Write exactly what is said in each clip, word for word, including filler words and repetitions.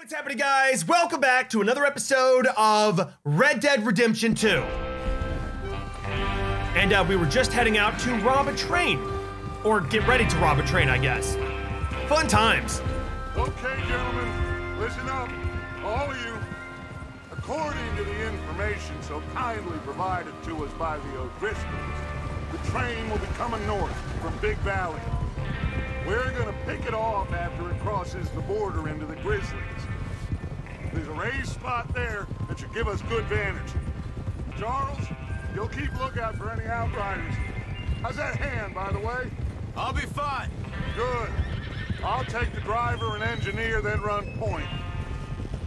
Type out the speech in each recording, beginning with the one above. What's happening, guys? Welcome back to another episode of Red Dead Redemption two. And uh, we were just heading out to rob a train. Or get ready to rob a train, I guess. Fun times. Okay, gentlemen, listen up. All of you, according to the information so kindly provided to us by the O'Driscolls, the train will be coming north from Big Valley. We're gonna pick it off after it crosses the border into the Grizzlies. There's a raised spot there that should give us good vantage. Charles, you'll keep lookout for any outriders. How's that hand, by the way? I'll be fine. Good. I'll take the driver and engineer, then run point.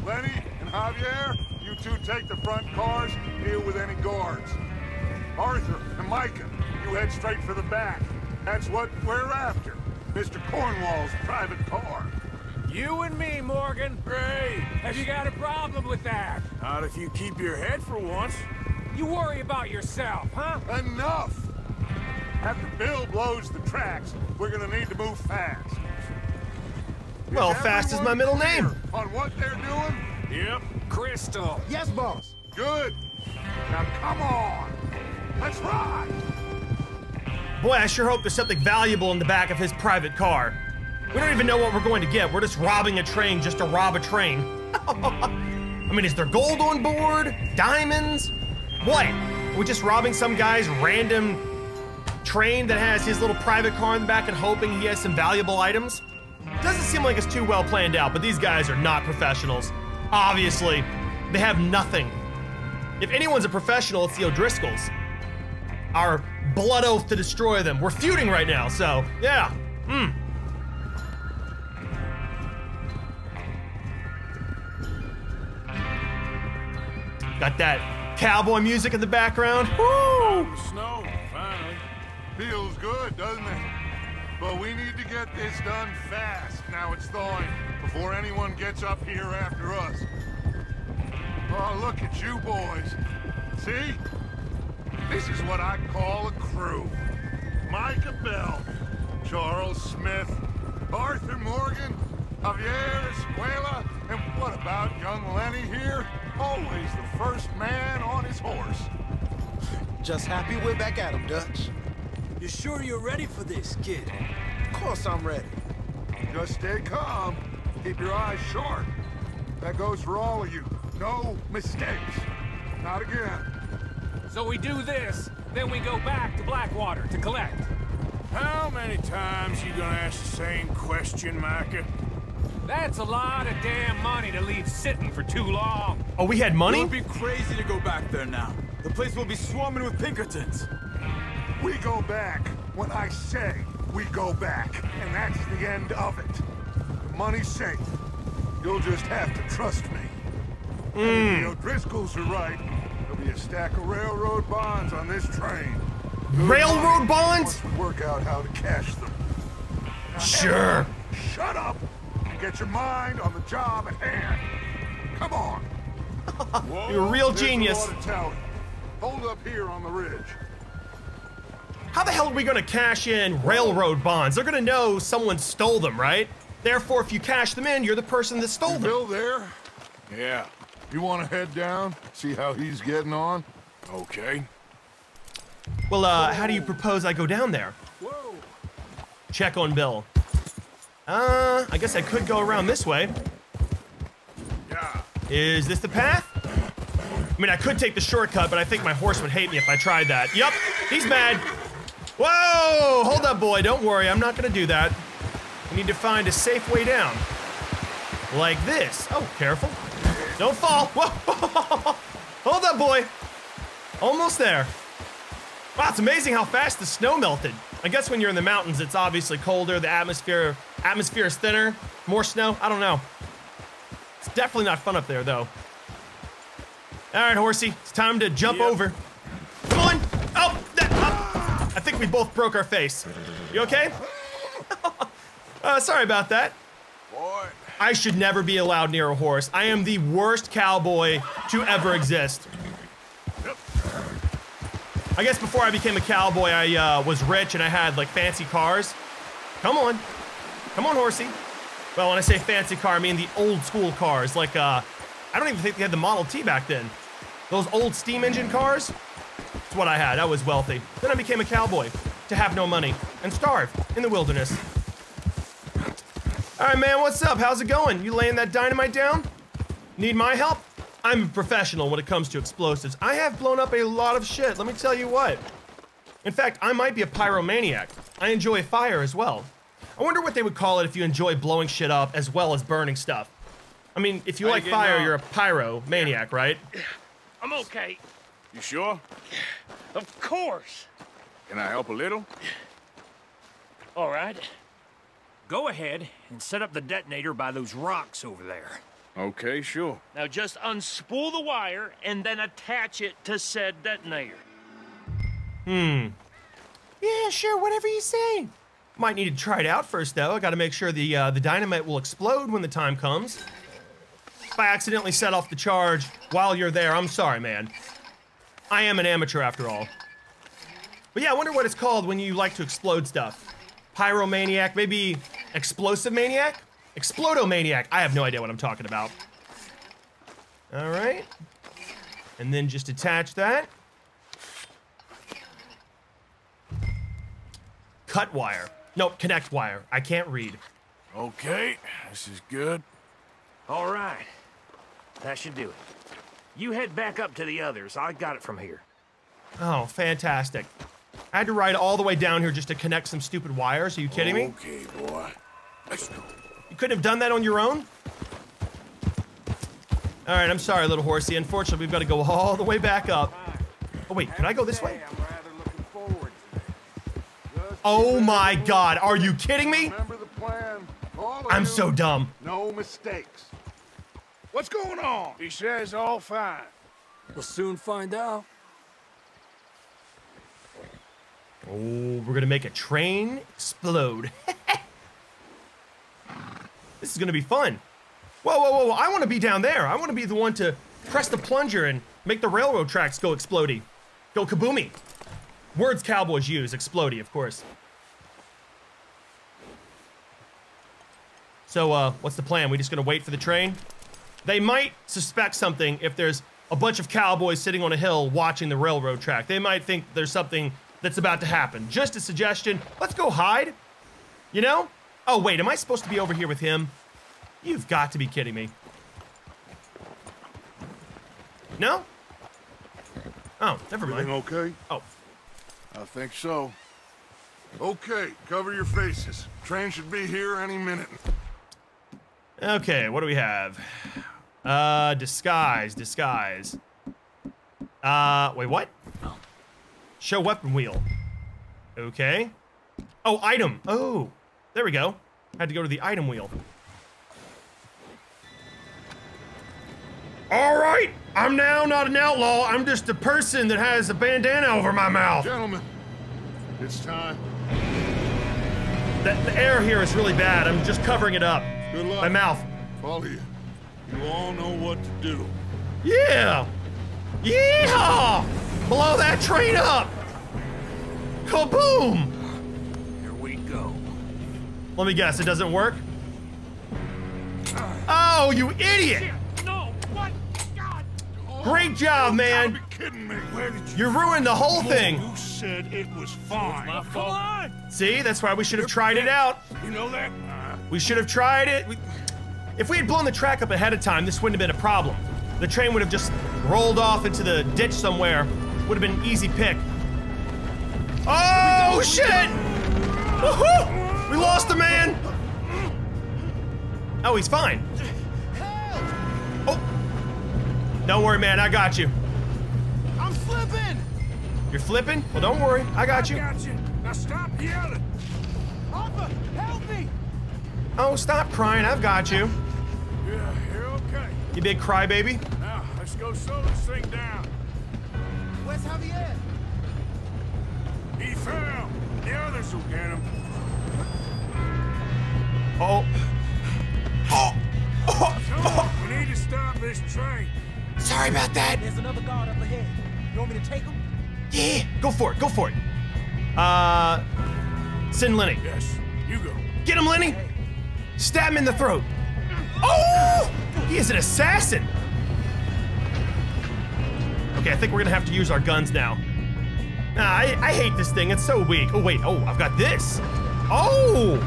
Lenny and Javier, you two take the front cars, deal with any guards. Arthur and Micah, you head straight for the back. That's what we're after. Mister Cornwall's private car. You and me, Morgan. Great. Have you got a problem with that? Not if you keep your head for once. You worry about yourself, huh? Enough! After Bill blows the tracks, we're gonna need to move fast. Well, is fast is my middle name. On what they're doing? Yep. Crystal. Yes, boss. Good. Now come on. Let's ride. Boy, I sure hope there's something valuable in the back of his private car. We don't even know what we're going to get. We're just robbing a train just to rob a train. I mean, is there gold on board? Diamonds? What? Are we just robbing some guy's random train that has his little private car in the back and hoping he has some valuable items? Doesn't seem like it's too well planned out, but these guys are not professionals. Obviously, they have nothing. If anyone's a professional, it's the O'Driscolls. Our blood oath to destroy them. We're feuding right now, so yeah. Hmm. Got that cowboy music in the background. Woo! Snow, finally. Feels good, doesn't it? But we need to get this done fast. Now it's thawing before anyone gets up here after us. Oh, look at you boys. See? This is what I call a crew. Micah Bell, Charles Smith, Arthur Morgan, Javier Escuella, and what about young Lenny here? Always the first man on his horse. Just happy we're back at him, Dutch. You sure you're ready for this, kid? Of course I'm ready. Just stay calm. Keep your eyes sharp. That goes for all of you. No mistakes. Not again. So we do this, then we go back to Blackwater to collect. How many times you gonna ask the same question, Micah? That's a lot of damn money to leave sitting for too long. Oh, we had money? It would be crazy to go back there now. The place will be swarming with Pinkertons. We go back when I say we go back, and that's the end of it. The money's safe. You'll just have to trust me. Mm. The O'Driscolls are right. There'll be a stack of railroad bonds on this train. Railroad bonds? Once we work out how to cash them. Now, sure. Shut up and get your mind on the job at hand. Come on. Whoa, you're a real genius. Hold up here on the ridge. How the hell are we going to cash in railroad bonds? They're going to know someone stole them, right? Therefore, if you cash them in, you're the person that stole them. Bill there? Yeah. You want to head down, see how he's getting on? Okay. Well, uh, how do you propose I go down there? Whoa. Check on Bill. Uh, I guess I could go around this way. Yeah. Is this the path? I mean, I could take the shortcut, but I think my horse would hate me if I tried that. Yup, he's mad. Whoa, hold up, boy. Don't worry, I'm not going to do that. I need to find a safe way down. Like this. Oh, careful. Don't fall. Whoa. Hold up, boy. Almost there. Wow, it's amazing how fast the snow melted. I guess when you're in the mountains, it's obviously colder. The atmosphere atmosphere is thinner. More snow. I don't know. It's definitely not fun up there, though. All right, horsey. It's time to jump yep. over. Come on. Oh, that, oh. I think we both broke our face. You okay? uh, sorry about that. Boy. I should never be allowed near a horse. I am the worst cowboy to ever exist. I guess before I became a cowboy, I uh, was rich and I had like fancy cars. Come on. Come on, horsey. Well, when I say fancy car, I mean the old school cars. Like, uh, I don't even think they had the Model T back then. Those old steam engine cars, that's what I had. I was wealthy. Then I became a cowboy to have no money and starve in the wilderness. All right, man, what's up? How's it going? You laying that dynamite down? Need my help? I'm a professional when it comes to explosives. I have blown up a lot of shit, let me tell you what. In fact, I might be a pyromaniac. I enjoy fire as well. I wonder what they would call it if you enjoy blowing shit up as well as burning stuff. I mean, if you How like you fire, on? You're a pyromaniac, right? I'm okay. You sure? Of course. Can I help a little? All right. Go ahead and set up the detonator by those rocks over there. Okay, sure. Now just unspool the wire and then attach it to said detonator. Hmm. Yeah, sure, whatever you say. Might need to try it out first, though. I gotta make sure the, uh, the dynamite will explode when the time comes. If I accidentally set off the charge while you're there, I'm sorry, man. I am an amateur, after all. But yeah, I wonder what it's called when you like to explode stuff. Pyromaniac, maybe explosive maniac? Explodomaniac. I have no idea what I'm talking about. All right. And then just attach that. Cut wire. Nope, connect wire. I can't read. Okay, this is good. All right. That should do it. You head back up to the others. I got it from here. Oh, fantastic. I had to ride all the way down here just to connect some stupid wires. Are you kidding me? Okay, boy. Let's go. You couldn't have done that on your own? All right, I'm sorry, little horsey. Unfortunately, we've got to go all the way back up. Oh, wait, can I go this way? Oh, my God. Are you kidding me? I'm so dumb. No mistakes. What's going on? He says all fine. We'll soon find out. Oh, we're going to make a train explode. This is gonna be fun. Whoa, whoa, whoa, whoa, I wanna be down there. I wanna be the one to press the plunger and make the railroad tracks go explodey. Go kaboomy. Words cowboys use, explodey, of course. So, uh, what's the plan? We just gonna wait for the train? They might suspect something if there's a bunch of cowboys sitting on a hill watching the railroad track. They might think there's something that's about to happen. Just a suggestion. Let's go hide, you know? Oh, wait, am I supposed to be over here with him? You've got to be kidding me. No? Oh, never mind. Everything okay? Oh. I think so. Okay, cover your faces. Train should be here any minute. Okay, what do we have? Uh, disguise, disguise. Uh, wait, what? Show weapon wheel. Okay. Oh, item. Oh. There we go. Had to go to the item wheel. All right, I'm now not an outlaw. I'm just a person that has a bandana over my mouth. Gentlemen, it's time. The, the air here is really bad. I'm just covering it up. Good luck. My mouth. Follow you. You all know what to do. Yeah. Yeah. Blow that train up. Kaboom. Here we go. Let me guess, it doesn't work? Oh, you idiot! Shit, no, what? God. Great job, man! You, me. Where did you, you ruined the whole thing! You said it was fine. It was my fault. Come on. See, that's why we should have tried it out. You know that? Uh, we should have tried it. We, if we had blown the track up ahead of time, this wouldn't have been a problem. The train would have just rolled off into the ditch somewhere. Would have been an easy pick. Oh, shit! Woohoo! We lost the man! Oh, he's fine. Oh! Don't worry, man, I got you. I'm flipping! You're flipping? Well, don't worry, I got you. I got you. Now stop yelling! Arthur, help me! Oh, stop crying, I've got you. Yeah, you're okay. You big crybaby. Now, let's go slow this thing down. Where's Javier? He fell. The others will get him. Oh. Oh. Oh. Oh. We need to stop this train. Sorry about that. There's another guard up ahead. You want me to take him? Yeah. Go for it. Go for it. Uh, send Lenny. Yes. You go. Get him, Lenny. Hey. Stab him in the throat. Oh! He is an assassin! Okay, I think we're gonna have to use our guns now. Nah, I, I hate this thing. It's so weak. Oh, wait. Oh, I've got this. Oh!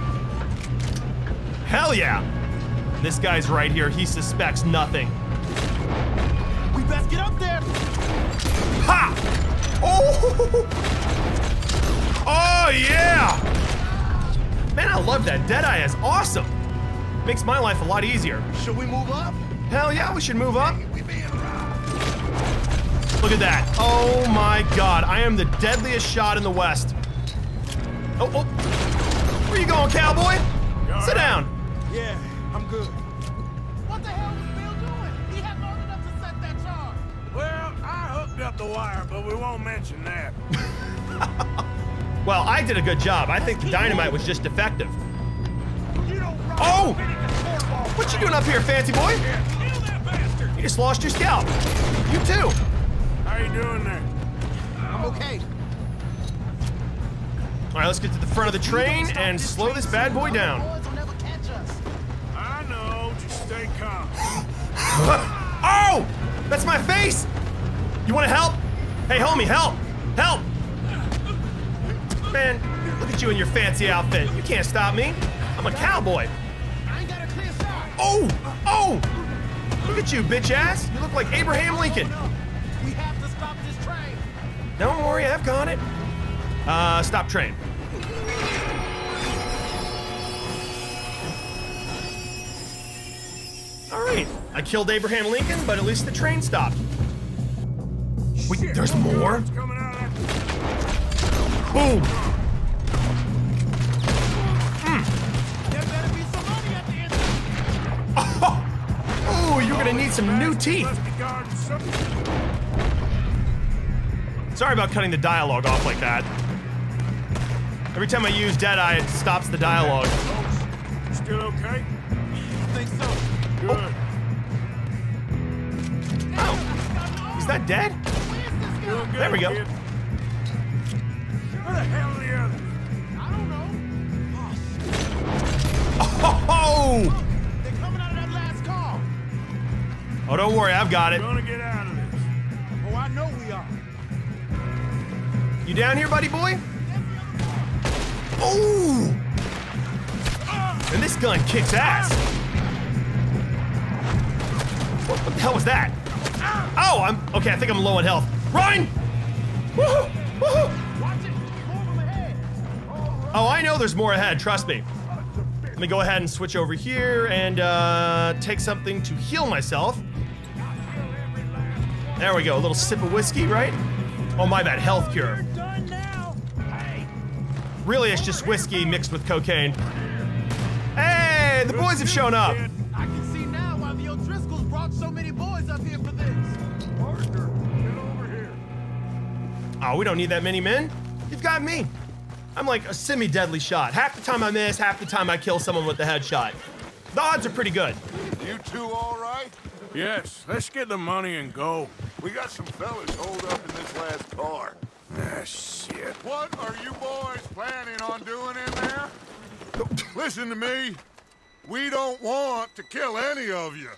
Hell yeah! This guy's right here. He suspects nothing. We best get up there! Ha! Oh! Oh, yeah! Man, I love that. Deadeye is awesome. Makes my life a lot easier. Should we move up? Hell yeah, we should move up. Look at that. Oh, my God. I am the deadliest shot in the West. Oh, oh. Where you going, cowboy? You Sit right? down. Yeah, I'm good. What the hell was Bill doing? He had long enough to set that charge. Well, I hooked up the wire, but we won't mention that. Well, I did a good job. I think the dynamite was just defective. You don't oh! What you doing up here, fancy boy? Yeah, kill that bastard. You just lost your scalp. You too. How you doing there? I'm okay. All right, let's get to the front of the train and slow this bad boy down. I know, just stay calm. Oh! That's my face! You want to help? Hey, homie, help! Help! Man, look at you in your fancy outfit. You can't stop me. I'm a cowboy. I ain't got a clear shot. Oh! Oh! Look at you, bitch ass. You look like Abraham Lincoln. We have to stop this train. Don't worry, I've got it. Uh, stop train. Alright, I killed Abraham Lincoln, but at least the train stopped. Wait, Shit, there's more? Boom! Mm. There better be some money at the end of it. Oh, oh, you're gonna need some new teeth. Sorry about cutting the dialogue off like that. Every time I use Deadeye, it stops the dialogue. Still okay? I think so. Good. Oh. Oh. Is that dead? Good, there we go. Kid. Where the hell are the others? I don't know. Oh! Oh. Look, they're coming out of that last car. Oh, don't worry, I've got it. We're gonna get out of this. Oh, I know we are. You down here, buddy boy? Oh! And this gun kicks ass. What the hell was that? Oh, I'm okay. I think I'm low on health. Run! Woohoo! Woohoo! Watch it! Move them ahead. Oh, I know there's more ahead. Trust me. Let me go ahead and switch over here and uh, take something to heal myself. There we go. A little sip of whiskey, right? Oh, my bad. Health cure. Really, it's just whiskey mixed with cocaine. Hey, the boys have shown up. I can see now why the O'Driscolls brought so many boys up here for this. Parker, get over here. Oh, we don't need that many men. You've got me. I'm like a semi-deadly shot. Half the time I miss, half the time I kill someone with the headshot. The odds are pretty good. You two all right? Yes, let's get the money and go. We got some fellas holed up in this last car. Ah, shit. What are you boys planning on doing in there? Listen to me. We don't want to kill any of you.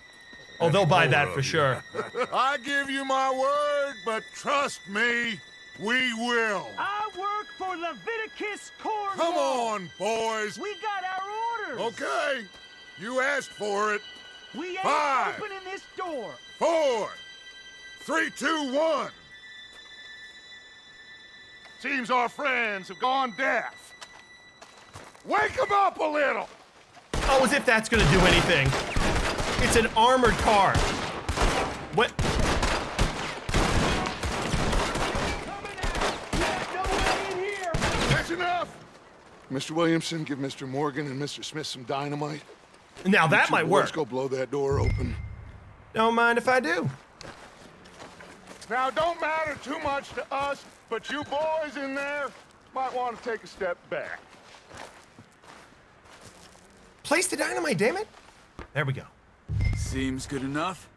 Oh, they'll buy that for sure. I give you my word, but trust me, we will. I work for Leviticus Cornwall. Come on, boys. We got our orders. Okay. You asked for it. We ain't Five, opening this door. Four. Three, two, one. Seems our friends have gone deaf. Wake them up a little. Oh, as if that's gonna do anything. It's an armored car. What? That's enough. Mister Williamson, give Mister Morgan and Mister Smith some dynamite. Now that might work. Let's go blow that door open. Don't mind if I do. Now, don't matter too much to us, but you boys in there might want to take a step back. Place the dynamite, damn it. There we go. Seems good enough.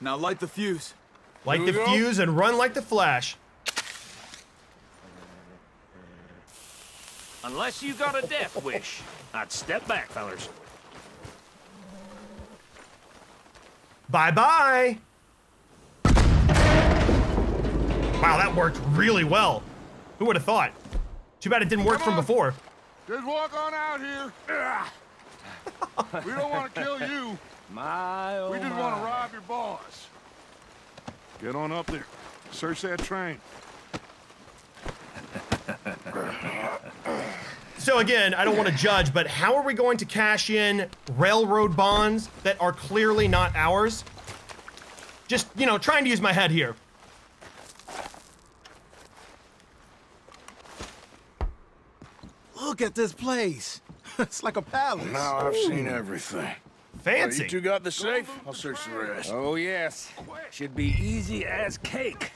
Now light the fuse. Light the fuse and run like the Flash. Unless you got a death wish, I'd step back, fellas. Bye-bye. Wow, that worked really well. Who would have thought? Too bad it didn't work from before. Just walk on out here. We don't want to kill you. My, oh we just want to rob your boss. Get on up there. Search that train. So again, I don't want to judge, but how are we going to cash in railroad bonds that are clearly not ours? Just, you know, trying to use my head here. Look at this place. It's like a palace. Well, now I've Ooh. seen everything. Fancy. Uh, you two got the safe? I'll search the rest. Oh, yes. Should be easy as cake.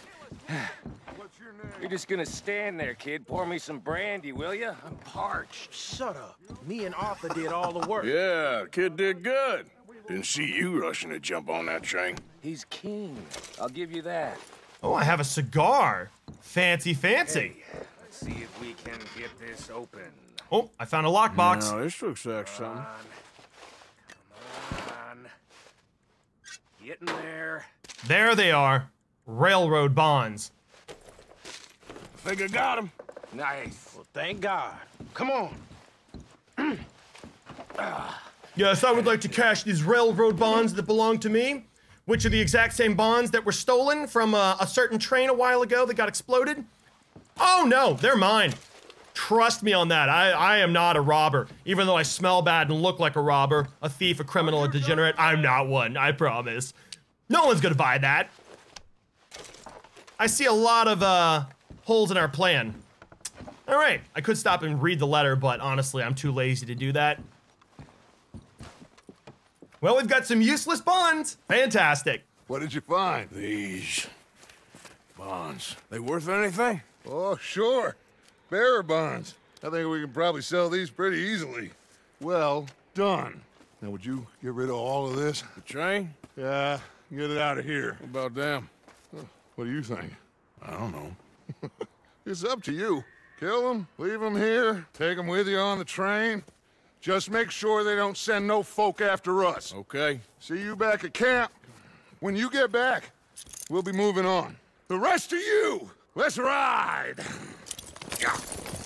What's your name? You're just gonna stand there, kid. Pour me some brandy, will you? I'm parched. Shut up. Me and Arthur did all the work. Yeah, kid did good. Didn't see you rushing to jump on that train. He's keen. I'll give you that. Oh, I have a cigar. Fancy, fancy. Hey, let's see if we can get this open. Oh, I found a lockbox. No, this looks like something. Get in there. There they are. Railroad bonds. I think I got him. Nice. Well, thank God. Come on. Yes, I would like to cash these railroad bonds that belong to me, which are the exact same bonds that were stolen from a, a certain train a while ago that got exploded. Oh, no, they're mine. Trust me on that. I, I am not a robber. Even though I smell bad and look like a robber, a thief, a criminal, a degenerate, I'm not one, I promise. No one's gonna buy that. I see a lot of uh, holes in our plan. All right, I could stop and read the letter, but honestly, I'm too lazy to do that. Well, we've got some useless bonds. Fantastic. What did you find? These bonds. They worth anything? Oh, sure. Bearer bonds. I think we can probably sell these pretty easily. Well done. Now, would you get rid of all of this? The train? Yeah, get it out of here. What about them? What do you think? I don't know. It's up to you. Kill them, leave them here, take them with you on the train. Just make sure they don't send no folk after us. Okay. See you back at camp. When you get back, we'll be moving on. The rest of you, let's ride.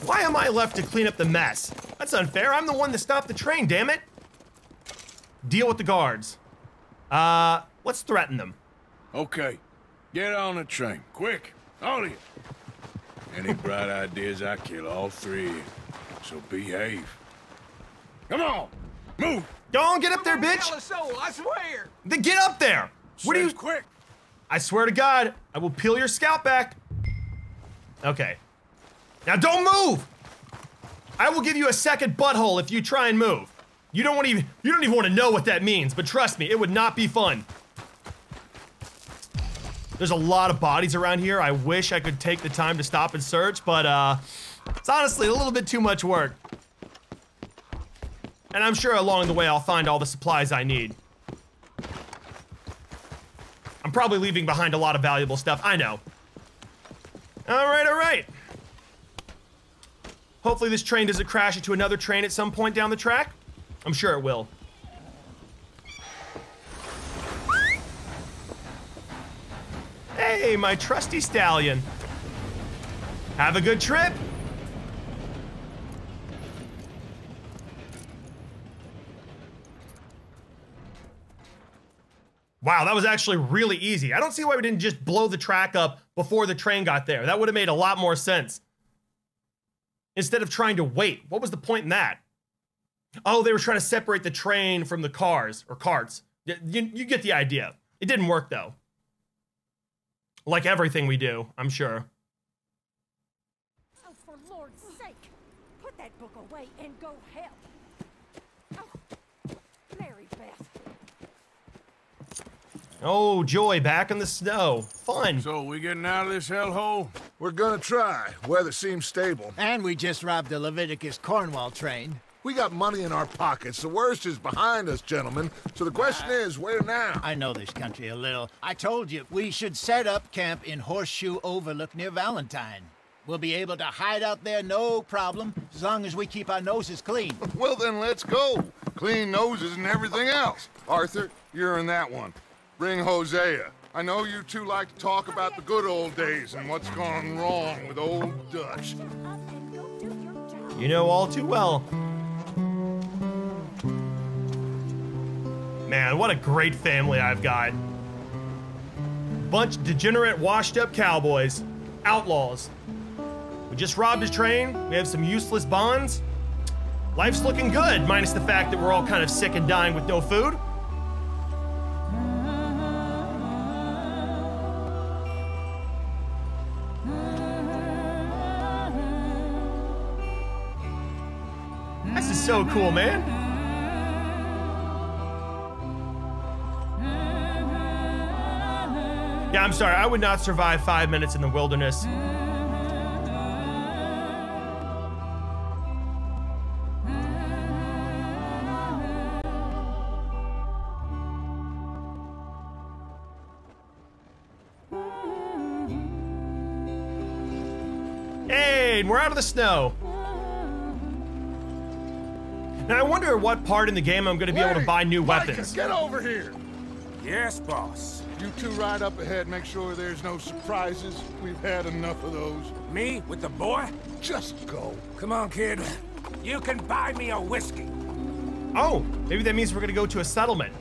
Why am I left to clean up the mess? That's unfair. I'm the one that stopped the train, damn it. Deal with the guards. Uh, let's threaten them. Okay. Get on the train, quick, all of you. Any bright ideas, I kill all three of you, so behave. Come on, move. Don't get up there, bitch. I swear. Then get up there. What are you? Quick. I swear to God, I will peel your scalp back. Okay. Now don't move. I will give you a second butthole if you try and move. You don't want to even, you don't even want to know what that means, but trust me, it would not be fun. There's a lot of bodies around here. I wish I could take the time to stop and search, but uh, it's honestly a little bit too much work. And I'm sure along the way I'll find all the supplies I need. I'm probably leaving behind a lot of valuable stuff, I know. All right, all right. Hopefully this train doesn't crash into another train at some point down the track. I'm sure it will. Hey, my trusty stallion. Have a good trip. Wow, that was actually really easy. I don't see why we didn't just blow the track up before the train got there. That would have made a lot more sense. Instead of trying to wait, what was the point in that? Oh, they were trying to separate the train from the cars or carts. You, you get the idea. It didn't work though. Like everything we do, I'm sure. Oh, for Lord's sake, put that book away and go help. Oh, Mary Beth. Oh, joy, back in the snow. Fun. So, we getting out of this hellhole? We're gonna try. Weather seems stable. And we just robbed the Leviticus Cornwall train. We got money in our pockets. The worst is behind us, gentlemen. So the question uh, is, where now? I know this country a little. I told you, we should set up camp in Horseshoe Overlook near Valentine. We'll be able to hide out there no problem, as long as we keep our noses clean. Well, then let's go. Clean noses and everything else. Arthur, you're in that one. Bring Hosea. I know you two like to talk about the good old days and what's gone wrong with old Dutch. You know all too well. Man, what a great family I've got. Bunch of degenerate, washed-up cowboys. Outlaws. We just robbed his train. We have some useless bonds. Life's looking good, minus the fact that we're all kind of sick and dying with no food. This is so cool, man. Yeah, I'm sorry, I would not survive five minutes in the wilderness. Hey, and we're out of the snow. Now I wonder what part in the game I'm going to be Wait, able to buy new Micah, weapons. Get over here. Yes, boss. You two ride up ahead, make sure there's no surprises. We've had enough of those. Me? With the boy? Just go. Come on, kid. You can buy me a whiskey. Oh, maybe that means we're gonna go to a settlement.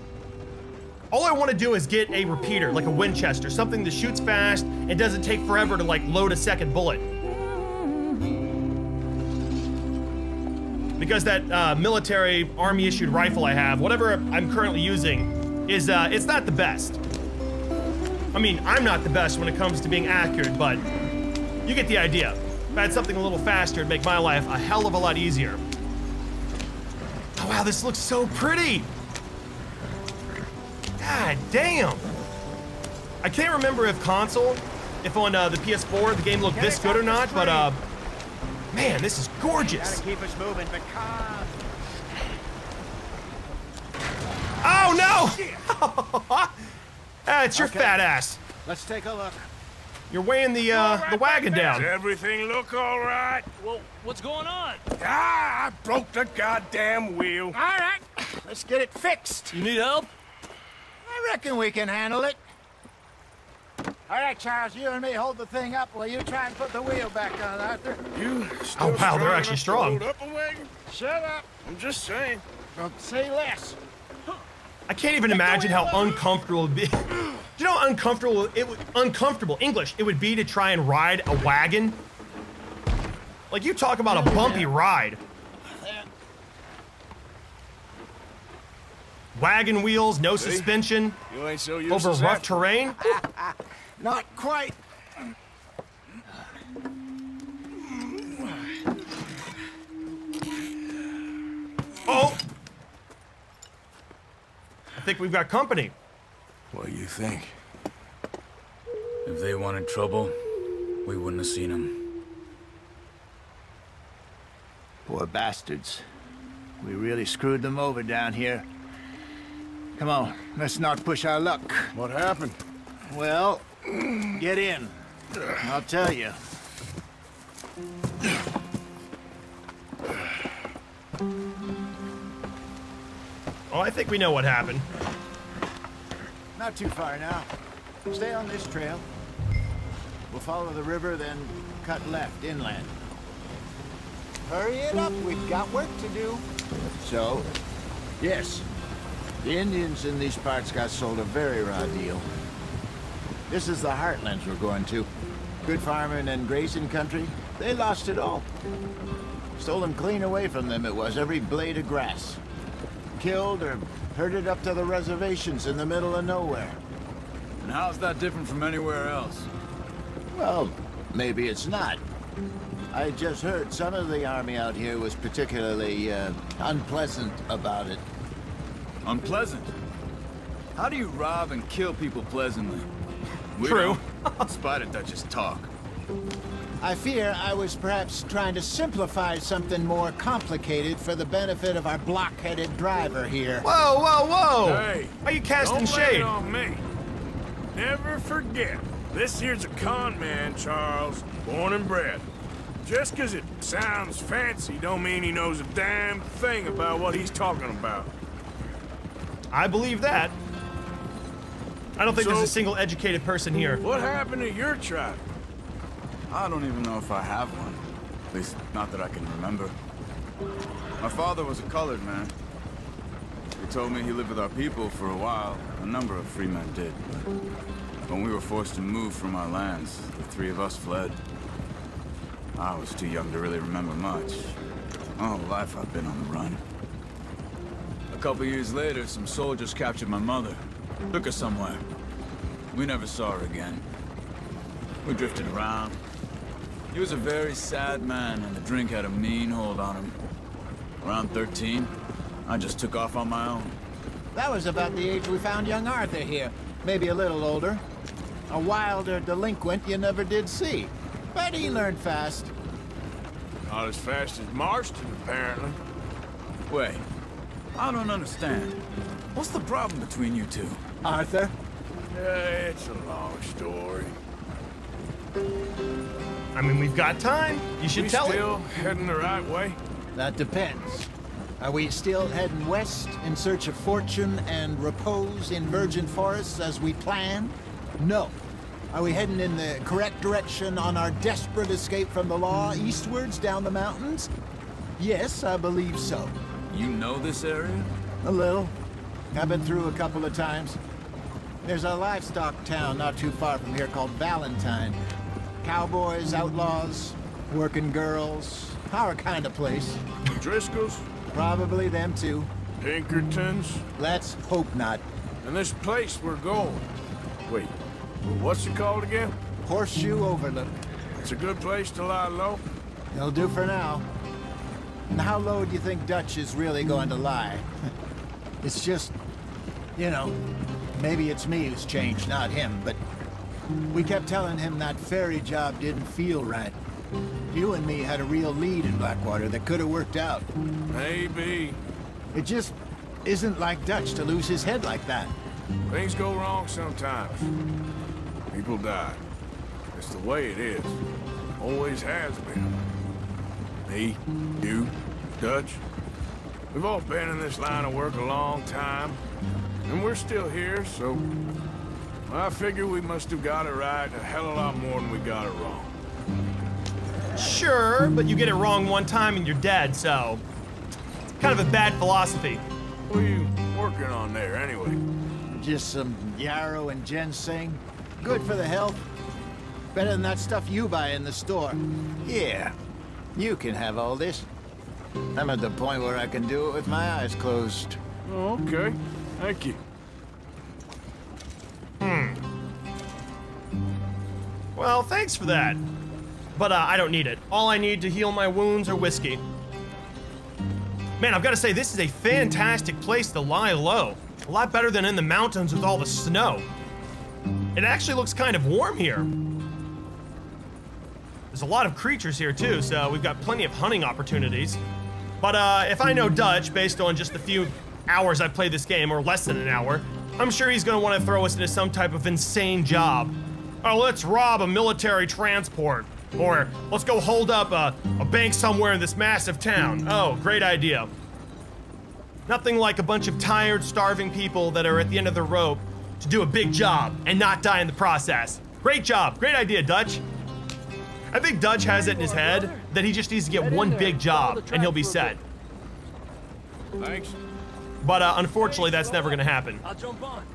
All I wanna do is get a repeater, like a Winchester, something that shoots fast and doesn't take forever to, like, load a second bullet. Because that uh, military army-issued rifle I have, whatever I'm currently using, is uh, it's not the best. I mean, I'm not the best when it comes to being accurate, but you get the idea. If I had something a little faster, it'd make my life a hell of a lot easier. Oh, wow, this looks so pretty. God damn. I can't remember if console, if on uh, the P S four, the game looked this good or not, but uh, man, this is gorgeous. Gotta keep us moving, but calm. Oh, no. Ah, it's your okay. fat ass. Let's take a look. You're weighing the uh, right, the wagon down. Does everything look all right? Well, what's going on? Ah, I broke the goddamn wheel. All right, let's get it fixed. You need help? I reckon we can handle it. All right, Charles, you and me hold the thing up while you try and put the wheel back on, Arthur. You still oh, wow, they're actually strong. Up a wagon? Shut up. I'm just saying. Don't say less. I can't even imagine how uncomfortable it'd be. Do you know how uncomfortable it would uncomfortable English it would be to try and ride a wagon? Like, you talk about a bumpy ride. Wagon wheels, no suspension. You ain't so used to over rough terrain. Not quite. Oh. I think we've got company. What do you think? If they wanted trouble, we wouldn't have seen them. Poor bastards. We really screwed them over down here. Come on, let's not push our luck. What happened? Well, get in. I'll tell you. Oh, I think we know what happened. Not too far now. Stay on this trail. We'll follow the river, then cut left inland. Hurry it up. We've got work to do. So, yes, the Indians in these parts got sold a very raw deal. This is the heartlands we're going to. Good farming and grazing country. They lost it all. Stolen clean away from them it was, every blade of grass. Killed or herded up to the reservations in the middle of nowhere. And how's that different from anywhere else? Well, maybe it's not. I just heard some of the army out here was particularly uh, unpleasant about it. Unpleasant? How do you rob and kill people pleasantly? We True. In spite of Dutch's talk. I fear I was perhaps trying to simplify something more complicated for the benefit of our blockheaded driver here. Whoa, whoa, whoa! Hey, are you casting don't shade? Blame it on me. Never forget, this here's a con man, Charles, born and bred. Just because it sounds fancy don't mean he knows a damn thing about what he's talking about. I believe that. I don't think so, there's a single educated person here. What happened to your tribe? I don't even know if I have one. At least, not that I can remember. My father was a colored man. He told me he lived with our people for a while. A number of free men did. But when we were forced to move from our lands, the three of us fled. I was too young to really remember much. My whole life I've been on the run. A couple years later, some soldiers captured my mother. Took her somewhere. We never saw her again. We drifted around. He was a very sad man, and the drink had a mean hold on him. Around thirteen, I just took off on my own. That was about the age we found young Arthur here. Maybe a little older. A wilder delinquent you never did see. But he learned fast. Not as fast as Marston, apparently. Wait, I don't understand. What's the problem between you two? Arthur? Uh, it's a long story. I mean, we've got time. You should we tell still it. Heading the right way? That depends. Are we still heading west in search of fortune and repose in virgin forests as we planned? No. Are we heading in the correct direction on our desperate escape from the law eastwards down the mountains? Yes, I believe so. You know this area? A little. I've been through a couple of times. There's a livestock town not too far from here called Valentine. Cowboys, outlaws, working girls, our kind of place. O'Driscolls? Probably them too. Pinkertons? Let's hope not. And this place we're going. Wait, what's it called again? Horseshoe Overlook. It's a good place to lie low. It'll do for now. And how low do you think Dutch is really going to lie? It's just, you know, maybe it's me who's changed, not him, but we kept telling him that ferry job didn't feel right. You and me had a real lead in Blackwater that could have worked out. Maybe. It just isn't like Dutch to lose his head like that. Things go wrong sometimes. People die. It's the way it is. Always has been. Me, you, Dutch. We've all been in this line of work a long time, and we're still here, so I figure we must have got it right a hell of a lot more than we got it wrong. Sure, but you get it wrong one time and you're dead, so it's kind of a bad philosophy. What are you working on there, anyway? Just some yarrow and ginseng. Good for the health. Better than that stuff you buy in the store. Yeah, you can have all this. I'm at the point where I can do it with my eyes closed. Oh, okay. Thank you. Hmm. Well, thanks for that. But uh, I don't need it. All I need to heal my wounds are whiskey. Man, I've got to say, this is a fantastic place to lie low. A lot better than in the mountains with all the snow. It actually looks kind of warm here. There's a lot of creatures here, too, so we've got plenty of hunting opportunities. But uh, if I know Dutch, based on just the few hours I've played this game, or less than an hour, I'm sure he's going to want to throw us into some type of insane job. Oh, let's rob a military transport. Or let's go hold up a, a bank somewhere in this massive town. Oh, great idea. Nothing like a bunch of tired, starving people that are at the end of their rope to do a big job and not die in the process. Great job. Great idea, Dutch. I think Dutch has it in his head that he just needs to get one big job and he'll be set. Thanks. But uh, unfortunately, that's never going to happen. I'll jump on.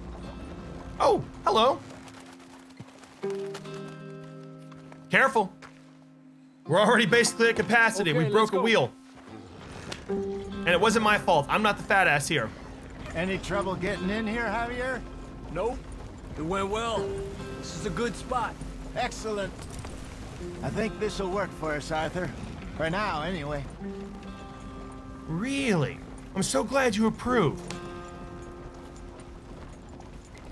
Oh, hello. Careful. We're already basically at capacity. Okay, we broke a wheel. And it wasn't my fault. I'm not the fat ass here. Any trouble getting in here, Javier? Nope. It went well. This is a good spot. Excellent. I think this will work for us, Arthur. For now, anyway. Really? I'm so glad you approve.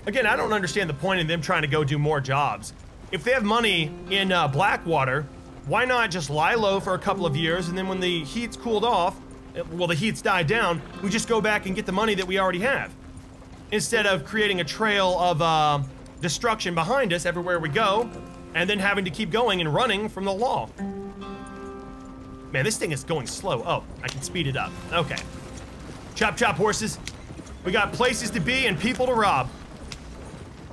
Again, I don't understand the point in them trying to go do more jobs. If they have money in uh, Blackwater, why not just lie low for a couple of years, and then when the heat's cooled off, well, the heat's died down, we just go back and get the money that we already have. Instead of creating a trail of uh, destruction behind us everywhere we go, and then having to keep going and running from the law. Man, this thing is going slow. Oh, I can speed it up. Okay. Chop, chop, horses. We got places to be and people to rob.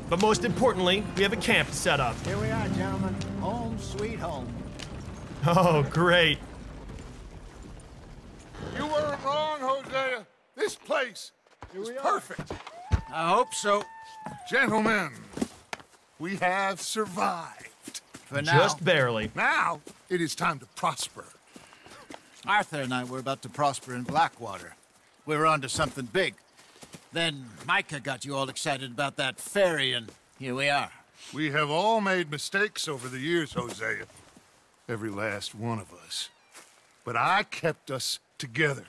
But most importantly, we have a camp set up. Here we are, gentlemen. Home sweet home. Oh, great. You weren't wrong, Hosea. This place is perfect. I hope so. Gentlemen, we have survived. For now. Just barely. Now, it is time to prosper. Arthur and I were about to prosper in Blackwater. We were onto something big. Then Micah got you all excited about that ferry, and here we are. We have all made mistakes over the years, Hosea. Every last one of us. But I kept us together.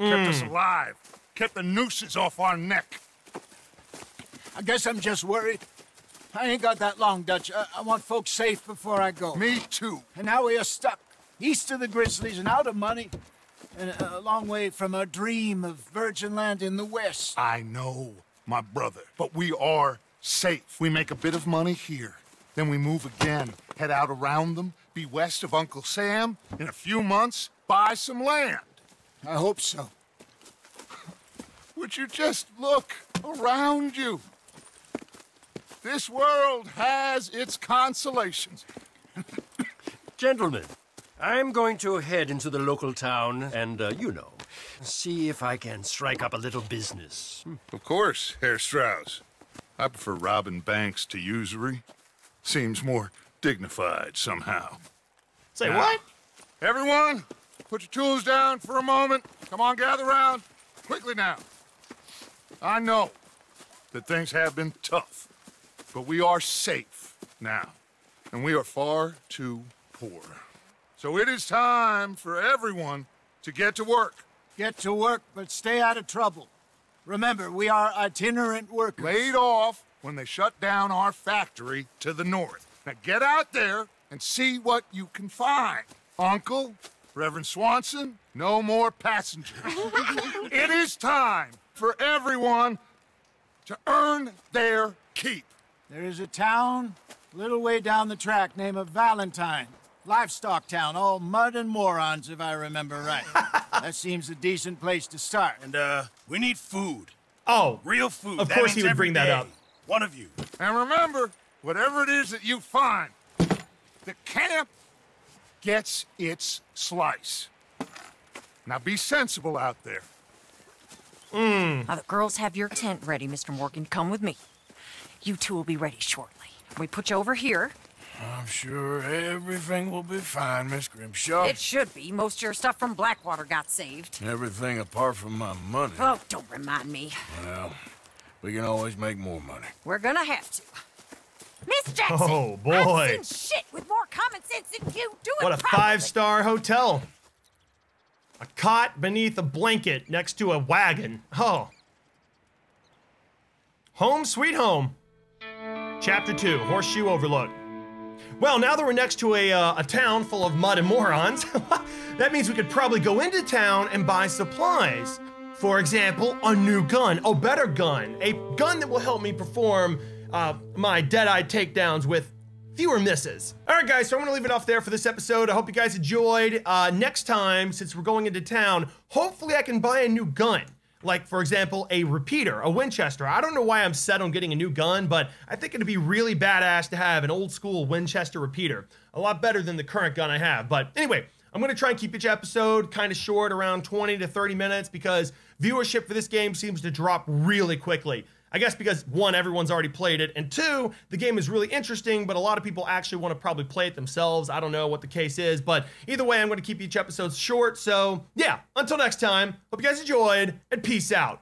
Mm. Kept us alive. Kept the nooses off our neck. I guess I'm just worried. I ain't got that long, Dutch. I, I want folks safe before I go. Me too. And now we are stuck. East of the Grizzlies and out of money. And a long way from our dream of virgin land in the West. I know, my brother, but we are safe. We make a bit of money here, then we move again, head out around them, be west of Uncle Sam, in a few months, buy some land. I hope so. Would you just look around you? This world has its consolations. Gentlemen. I'm going to head into the local town and, uh, you know, see if I can strike up a little business. Of course, Herr Strauss. I prefer robbing banks to usury. Seems more dignified somehow. Say now, what? Everyone, put your tools down for a moment. Come on, gather round. Quickly now. I know that things have been tough, but we are safe now, and we are far too poor. So it is time for everyone to get to work. Get to work, but stay out of trouble. Remember, we are itinerant workers. Laid off when they shut down our factory to the north. Now get out there and see what you can find. Uncle, Reverend Swanson, no more passengers. It is time for everyone to earn their keep. There is a town a little way down the track named Valentine. Livestock town, all mud and morons, if I remember right. That seems a decent place to start. And, uh, we need food. Oh. Real food. Of course he would bring that up. One of you. And remember, whatever it is that you find, the camp gets its slice. Now be sensible out there. Mm. Now the girls have your tent ready, Mister Morgan. Come with me. You two will be ready shortly. We put you over here. I'm sure everything will be fine, Miss Grimshaw. It should be. Most of your stuff from Blackwater got saved. Everything apart from my money. Oh, don't remind me. Well, we can always make more money. We're gonna have to. Miss Jackson! Oh, boy. I've seen shit with more common sense than you do it. What a five-star hotel. A cot beneath a blanket next to a wagon. Oh. Home sweet home. Chapter two, Horseshoe Overlook. Well, now that we're next to a, uh, a town full of mud and morons, that means we could probably go into town and buy supplies. For example, a new gun, a better gun, a gun that will help me perform uh, my dead-eye takedowns with fewer misses. All right, guys, so I'm gonna leave it off there for this episode. I hope you guys enjoyed. Uh, next time, since we're going into town, hopefully I can buy a new gun. Like, for example, a repeater, a Winchester. I don't know why I'm set on getting a new gun, but I think it'd be really badass to have an old school Winchester repeater. A lot better than the current gun I have. But anyway, I'm gonna try and keep each episode kind of short, around twenty to thirty minutes, because viewership for this game seems to drop really quickly. I guess because, one, everyone's already played it, and two, the game is really interesting, but a lot of people actually wanna probably play it themselves. I don't know what the case is, but either way, I'm gonna keep each episode short, so yeah, until next time, hope you guys enjoyed, and peace out.